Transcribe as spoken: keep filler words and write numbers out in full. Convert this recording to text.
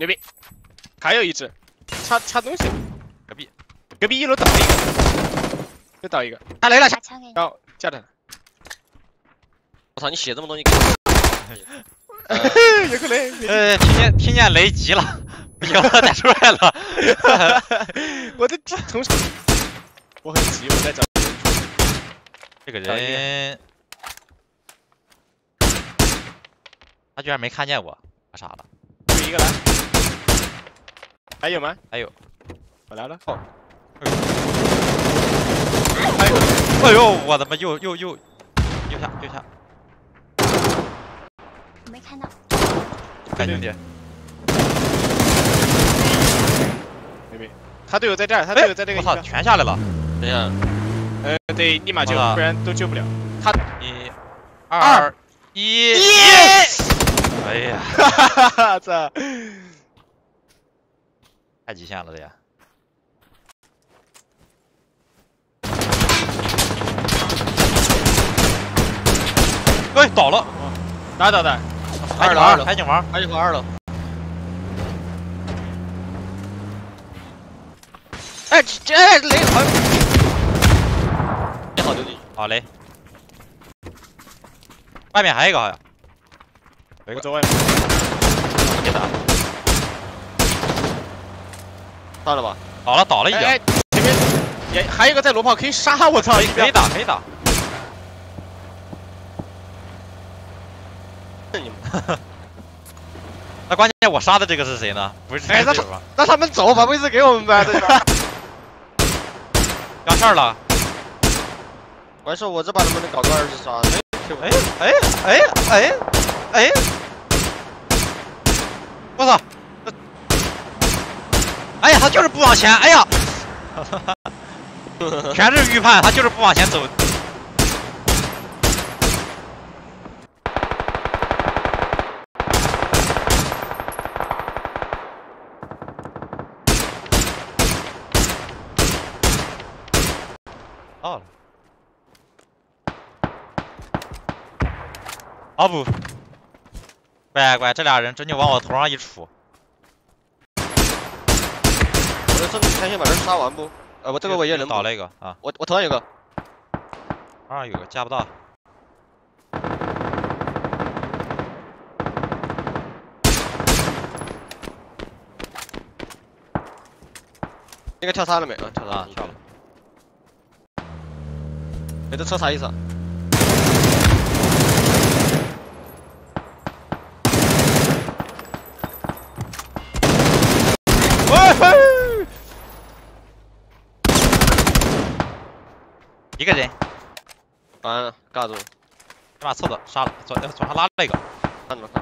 牛逼！还有一只，插插东西，隔壁，隔壁一楼倒一个，又倒一个，他来了，下，然后架着。我操，你写这么多你给我。呃、有个雷，呃，听见听见雷急了，有了打出来了，我的同事，我很急，我在找。 这个人，他居然没看见我，我傻了。就一个来，还有吗？还有，我来了。哦，还有，哎呦，我他妈又又又右下右下，我没看到。感觉点。没没，他队友在这儿，他队友在这个。我操，全下来了。等一下。 呃，得立马救，不然都救不了。他一、二、一，哎呀，哈哈，操！太极限了，这呀！哎，倒了！哪倒的？二楼，二楼，海景房，海景房二楼。哎，这雷好。 好嘞，外面还有一个好像，我走外面，别打，到了吧？倒了，倒了一脚。哎，前面也还有一个在罗炮，可以杀我操！可以打，可以打。你们，那关键我杀的这个是谁呢？不是哎，那那他们走，把位置给我们呗，对吧？两下了。 完事，我这把能不能搞个二次杀？哎哎哎哎哎！我操！哎呀，他就是不往前！哎呀，全是预判，他就是不往前走。到了。 阿布，乖乖，这俩人真就往我头上一杵。我这正先先把人杀完不？呃，我这个我也能倒了一个啊。我我头上有个，头上有个加不到。那个跳塔了没？啊，跳塔跳了。哎，这车啥意思啊？ 一个人，完了，尬住了，先把厕所杀了，左左上拉了一个，看着看。